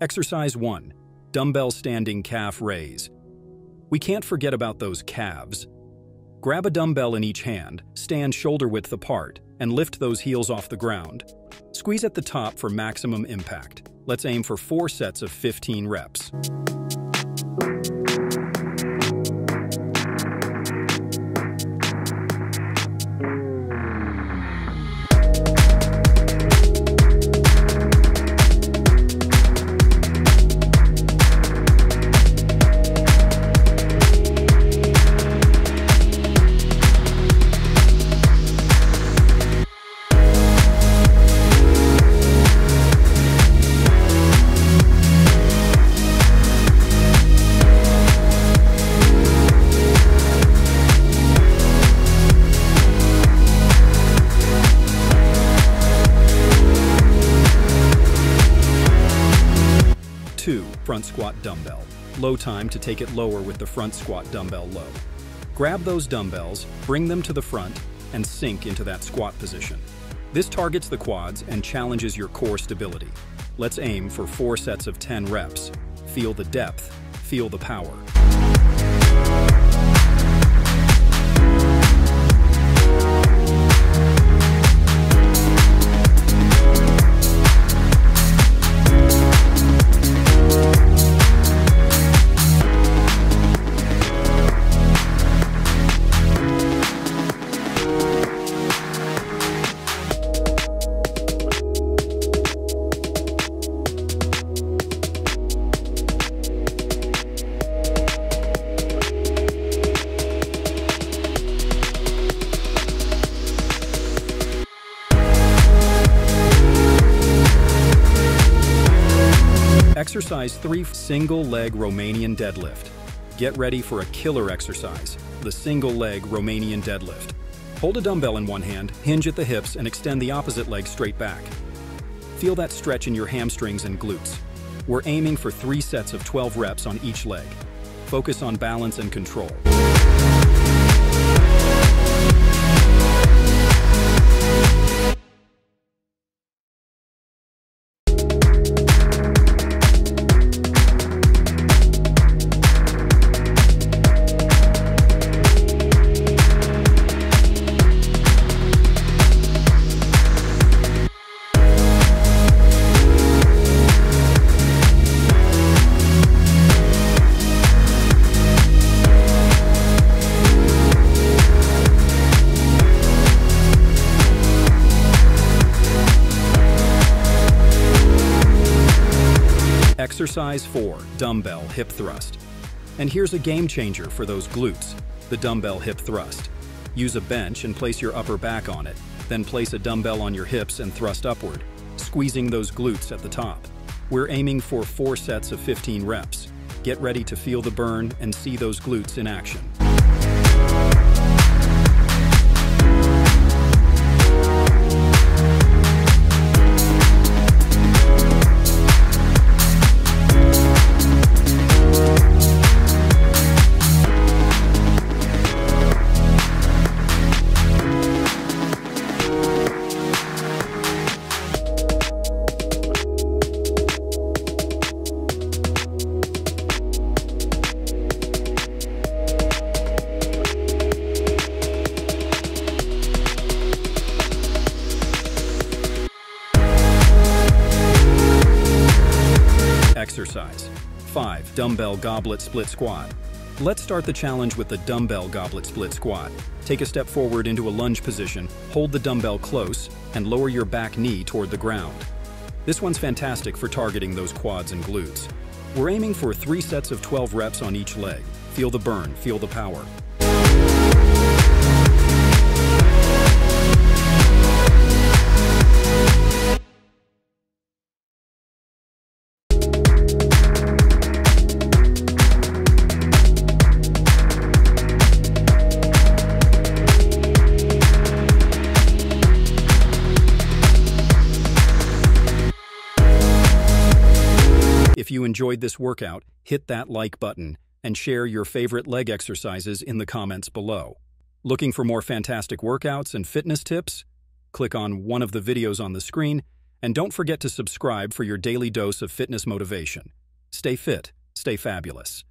Exercise 1. Dumbbell standing calf raise. We can't forget about those calves. Grab a dumbbell in each hand, stand shoulder width apart, and lift those heels off the ground. Squeeze at the top for maximum impact. Let's aim for 4 sets of 15 reps. Front squat dumbbell. Low time to take it lower with the front squat dumbbell low. Grab those dumbbells, bring them to the front, and sink into that squat position. This targets the quads and challenges your core stability. Let's aim for 4 sets of 10 reps. Feel the depth, feel the power. Exercise 3. Single leg Romanian deadlift. Get ready for a killer exercise, the single leg Romanian deadlift. Hold a dumbbell in one hand, hinge at the hips, and extend the opposite leg straight back. Feel that stretch in your hamstrings and glutes. We're aiming for 3 sets of 12 reps on each leg. Focus on balance and control. Exercise 4. Dumbbell hip thrust. And here's a game changer for those glutes, the dumbbell hip thrust. Use a bench and place your upper back on it, then place a dumbbell on your hips and thrust upward, squeezing those glutes at the top. We're aiming for 4 sets of 15 reps. Get ready to feel the burn and see those glutes in action. Exercise 5. Dumbbell goblet split squat. Let's start the challenge with the dumbbell goblet split squat. Take a step forward into a lunge position, hold the dumbbell close, and lower your back knee toward the ground. This one's fantastic for targeting those quads and glutes. We're aiming for 3 sets of 12 reps on each leg. Feel the burn, feel the power. If you enjoyed this workout, hit that like button and share your favorite leg exercises in the comments below. Looking for more fantastic workouts and fitness tips? Click on one of the videos on the screen And don't forget to subscribe for your daily dose of fitness motivation. Stay fit, stay fabulous.